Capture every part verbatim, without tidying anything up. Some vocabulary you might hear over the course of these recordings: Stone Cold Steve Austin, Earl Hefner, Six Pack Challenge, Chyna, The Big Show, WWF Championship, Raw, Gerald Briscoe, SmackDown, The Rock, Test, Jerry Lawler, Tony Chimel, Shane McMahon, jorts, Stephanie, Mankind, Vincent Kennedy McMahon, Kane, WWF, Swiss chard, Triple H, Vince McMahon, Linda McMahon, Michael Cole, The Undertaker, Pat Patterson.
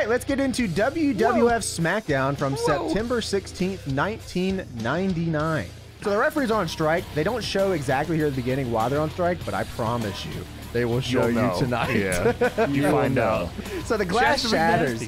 right, let's get into W W F Whoa. SmackDown from Whoa. September sixteenth, nineteen ninety-nine. So the referee's on strike. They don't show exactly here at the beginning why they're on strike, but I promise you, they will show You'll you know. tonight. Yeah. You find out. So the glass Just shatters.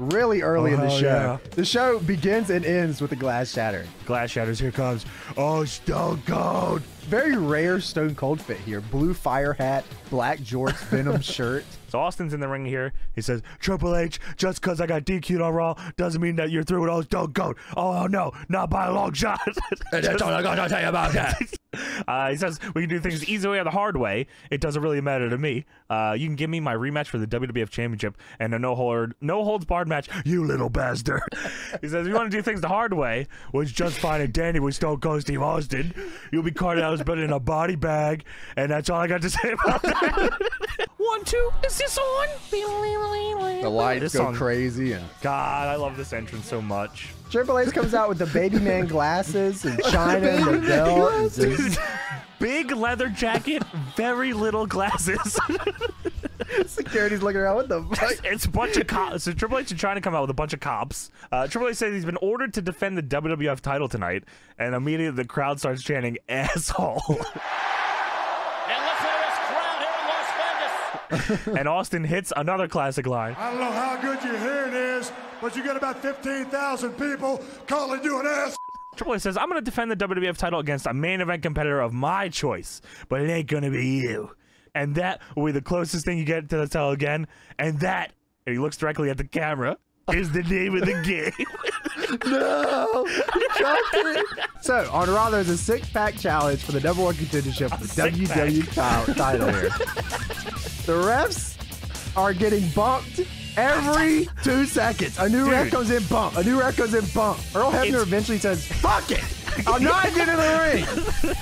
Really early oh, in the show. Yeah. The show begins and ends with the glass shatter. Glass shatters, here comes. Oh, Stone Cold. Very rare Stone Cold fit here. Blue fire hat, black jorts, Venom shirt. So Austin's in the ring here. He says, Triple H, just because I got D Q'd on Raw doesn't mean that you're through with all Stone Cold. Oh, no, not by a long shot. And that's all I got to tell you about that. Uh, he says, we can do things the easy way or the hard way. It doesn't really matter to me. Uh, you can give me my rematch for the W W F Championship and a no-hold, no-holds-barred match, you little bastard. He says, if you want to do things the hard way, which just fine and dandy with Stone Cold Steve Austin, you'll be carted out as better in a body bag, and that's all I got to say about that. One, two, is this on? The lights this go song. crazy. And God, I love this entrance so much. Triple H comes out with the baby man glasses and Chyna and the belt. Big leather jacket, very little glasses. Security's looking around, what the fuck? It's a bunch of cops. So Triple H is trying to come out with a bunch of cops. Uh, Triple H says he's been ordered to defend the W W F title tonight, and immediately the crowd starts chanting, asshole. And listen to this crowd here in Las Vegas. And Austin hits another classic line. I don't know how good your hearing is, but you got about fifteen thousand people calling you an ass. Triple H says, I'm going to defend the W W F title against a main event competitor of my choice, but it ain't going to be you. And that will be the closest thing you get to the title again. And that, and he looks directly at the camera, is the name of the game. No! So, on Raw, there's a six-pack challenge for the number one contendership for the W W F title here. The refs are getting bumped every two seconds. A new Dude. ref comes in, bump. A new ref comes in, bump. Earl Hefner it's eventually says, fuck it! I'm not getting in the ring!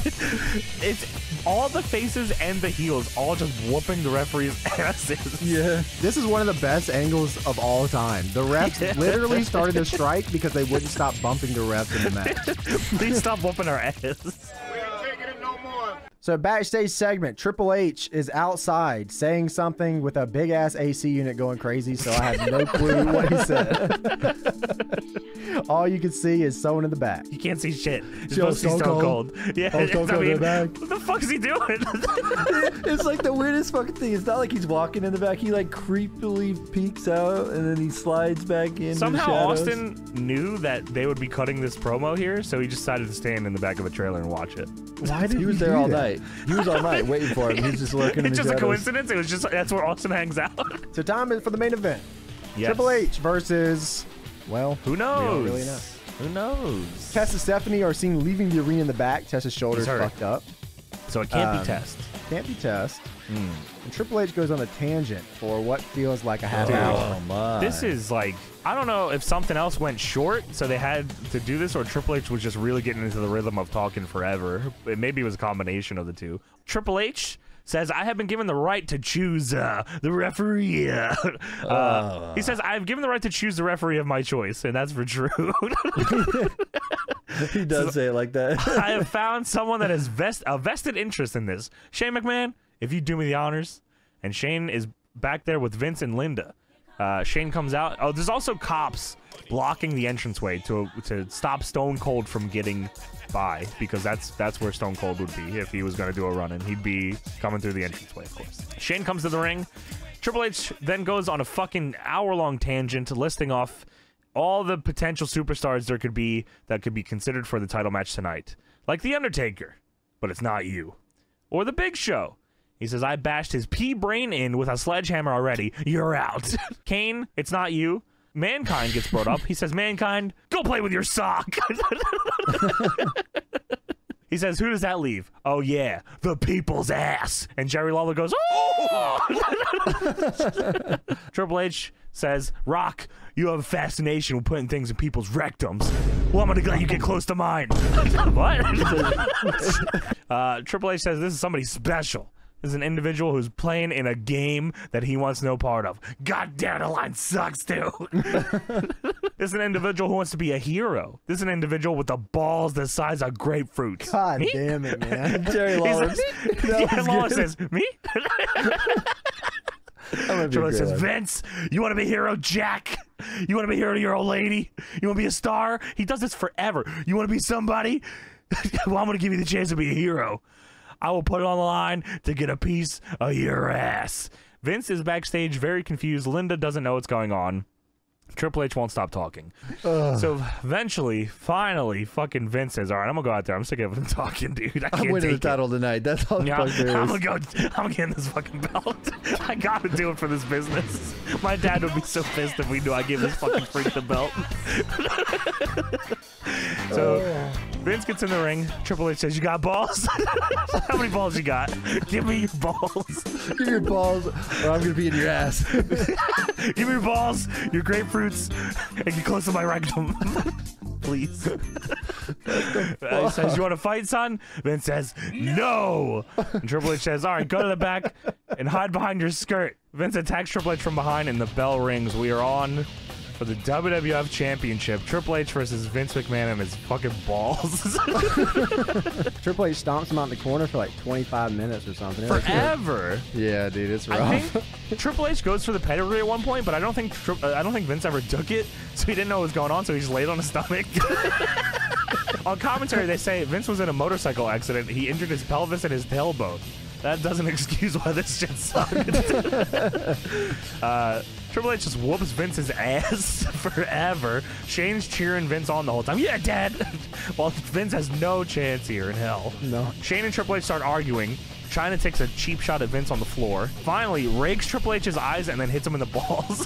It's all the faces and the heels all just whooping the referee's asses. Yeah. This is one of the best angles of all time. The refs yeah. literally started their strike because they wouldn't stop bumping the refs in the match. Please stop whooping our asses. We ain't taking it no more. So backstage segment, Triple H is outside saying something with a big ass A C unit going crazy, so I have no clue what he said. All you can see is someone in the back. You can't see shit. It's supposed to be Stone Cold. Cold. Yeah, oh, Stone Cold I mean, in the back. What the fuck is he doing? It's like the weirdest fucking thing. It's not like he's walking in the back. He like creepily peeks out and then he slides back in. Somehow Austin knew that they would be cutting this promo here, so he decided to stand in the back of a trailer and watch it. Why did he was there all night? He was all night waiting for him. He's just lurking. It's in just shadows. a coincidence. It was just that's where Austin hangs out. So time is for the main event. Yes. Triple H versus, well, who knows? We don't really know. Who knows? Test and Stephanie are seen leaving the arena in the back. Test's shoulders fucked up, so it can't um, be Test. Can't be Test. Mm. And Triple H goes on a tangent for what feels like a half hour. Oh, this is like, I don't know if something else went short, so they had to do this, or Triple H was just really getting into the rhythm of talking forever. It maybe was a combination of the two. Triple H says, I have been given the right to choose uh, the referee. Uh, uh. He says, I've given the right to choose the referee of my choice, and that's for true. He does so, say it like that. I have found someone that has vest a vested interest in this. Shane McMahon, if you do me the honors. And Shane is back there with Vince and Linda. Uh, Shane comes out. Oh, there's also cops blocking the entranceway to to stop Stone Cold from getting by, because that's that's where Stone Cold would be if he was going to do a run-in. He'd be coming through the entranceway, of course. Shane comes to the ring. Triple H then goes on a fucking hour-long tangent listing off all the potential superstars there could be that could be considered for the title match tonight. Like The Undertaker, but it's not you. Or The Big Show. He says, I bashed his pea brain in with a sledgehammer already. You're out. Kane, it's not you. Mankind gets brought up. He says, Mankind, go play with your sock. He says, who does that leave? Oh, yeah, the people's ass. And Jerry Lawler goes, oh! Triple H says, Rock, you have a fascination with putting things in people's rectums. Well, I'm going to let you get close to mine. What? uh, Triple H says, this is somebody special. is an individual who's playing in a game that he wants no part of. God damn, the line sucks, dude. This is an individual who wants to be a hero. This is an individual with the balls the size of grapefruits. God me? damn it, man. Jerry Lawler. Jerry Lawler says, me? Jerry says, life. Vince, you want to be a hero, Jack? You want to be a hero to your old lady? You want to be a star? He does this forever. You want to be somebody? Well, I'm going to give you the chance to be a hero. I will put it on the line to get a piece of your ass. Vince is backstage very confused. Linda doesn't know what's going on. Triple H won't stop talking. Ugh. So eventually, finally, fucking Vince says, all right, I'm going to go out there. I'm sick of him talking, dude. I can't I'm winning the title it. tonight. That's all yeah, the I'm going to go. I'm getting this fucking belt. I got to do it for this business. My dad would be so pissed if we knew I gave this fucking freak the belt. So Vince gets in the ring. Triple H says, you got balls? How many balls you got? Give me your balls. Give me your balls, or I'm going to be in your ass. Give me your balls, your grapefruit. Fruits and get close to my rectum, please. Uh, he says, "You want to fight, son?" Vince says, "No." no. And Triple H says, "All right, go to the back and hide behind your skirt." Vince attacks Triple H from behind, and the bell rings. We are on for the W W F Championship. Triple H versus Vince McMahon and his fucking balls. Triple H stomps him out in the corner for like twenty-five minutes or something. Forever. Yeah, dude, it's rough. I think Triple H goes for the pedigree at one point, but I don't think Tri I don't think Vince ever took it, so he didn't know what was going on, so he just laid on his stomach. On commentary, they say Vince was in a motorcycle accident. He injured his pelvis and his tailbone. That doesn't excuse why this shit sucked. uh... Triple H just whoops Vince's ass forever. Shane's cheering Vince on the whole time. Yeah, Dad! Well, Vince has no chance here in hell. No. Shane and Triple H start arguing. Chyna takes a cheap shot at Vince on the floor. Finally, rakes Triple H's eyes and then hits him in the balls.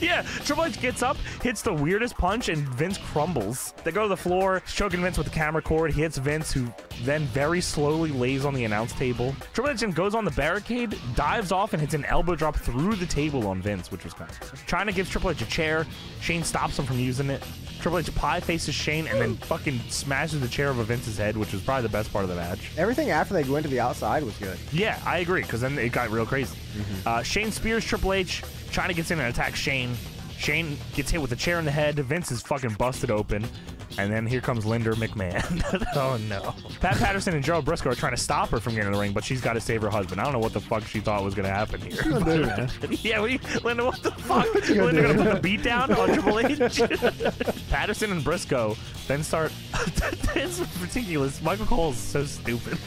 Yeah, Triple H gets up, hits the weirdest punch, and Vince crumbles. They go to the floor, choking Vince with the camera cord. He hits Vince, who then very slowly lays on the announce table. Triple H then goes on the barricade, dives off, and hits an elbow drop through the table on Vince, which was kind of cool. Chyna gives Triple H a chair. Shane stops him from using it. Triple H pie faces Shane and then fucking smashes the chair over Vince's head, which was probably the best part of the match. Everything after they went to the outside was good. Yeah, I agree, because then it got real crazy. Mm-hmm. uh, Shane spears Triple H. Chyna gets in and attacks Shane. Shane gets hit with a chair in the head. Vince is fucking busted open. And then here comes Linda McMahon. Oh, no. Pat Patterson and Gerald Briscoe are trying to stop her from getting in the ring, but she's got to save her husband. I don't know what the fuck she thought was going to happen here. But, do, man. Yeah, we, Linda, what the fuck? What you Linda going to put the beat down on Triple H? Patterson and Briscoe then start... It's ridiculous. Michael Cole is so stupid.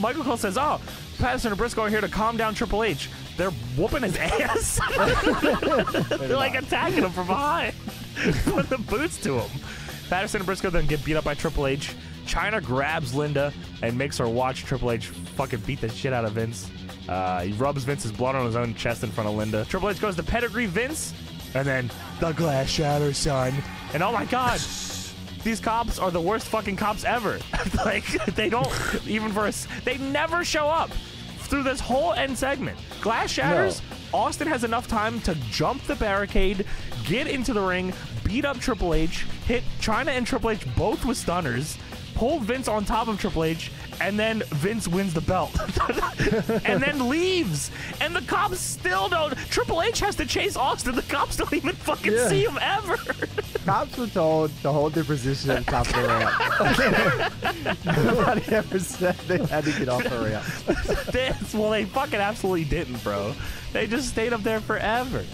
Michael Cole says, oh, Patterson and Briscoe are here to calm down Triple H. They're whooping his ass. They're, like, attacking him from behind. Put the boots to him. Patterson and Briscoe then get beat up by Triple H. Chyna grabs Linda and makes her watch Triple H fucking beat the shit out of Vince. Uh, he rubs Vince's blood on his own chest in front of Linda. Triple H goes to pedigree Vince, and then the glass shatters, son. And oh my god, these cops are the worst fucking cops ever. Like, they don't even for us. They never show up through this whole end segment. Glass shatters. No. Austin has enough time to jump the barricade, get into the ring, beat up Triple H, hit Chyna and Triple H both with stunners, pull Vince on top of Triple H, and then Vince wins the belt. And then leaves. And the cops still don't. Triple H has to chase Austin. The cops don't even fucking yeah. see him ever. Cops were told to hold their position on top of the ramp. Nobody ever said they had to get off the ramp. That's, well, they fucking absolutely didn't, bro. They just stayed up there forever.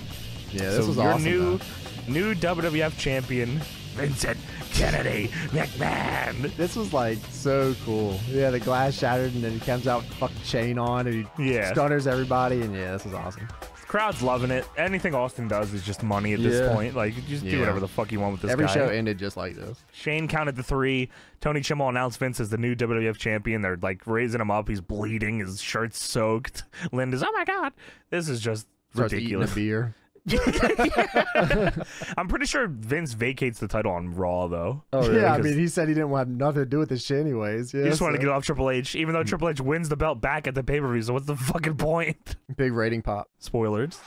Yeah, this so was your awesome. New, new W W F champion, Vincent Kennedy McMahon. This was like so cool. Yeah, the glass shattered and then he comes out with the fucking chain on and he yeah. stunners everybody and yeah, this was awesome. Crowd's loving it. Anything Austin does is just money at this yeah. point. Like, you just yeah. do whatever the fuck you want with this Every guy. Every show ended just like this. Shane counted the three. Tony Chimel announced Vince as the new W W F champion. They're like raising him up. He's bleeding. His shirt's soaked. Linda's, oh my god. This is just Starts ridiculous. Eating a beer. Yeah. I'm pretty sure Vince vacates the title on Raw, though. Oh, really? Yeah, I mean, he said he didn't want nothing to do with this shit anyways. Yeah, he just so. wanted to get off Triple H, even though Triple H wins the belt back at the pay-per-view, so what's the fucking point? Big rating pop. Spoilers.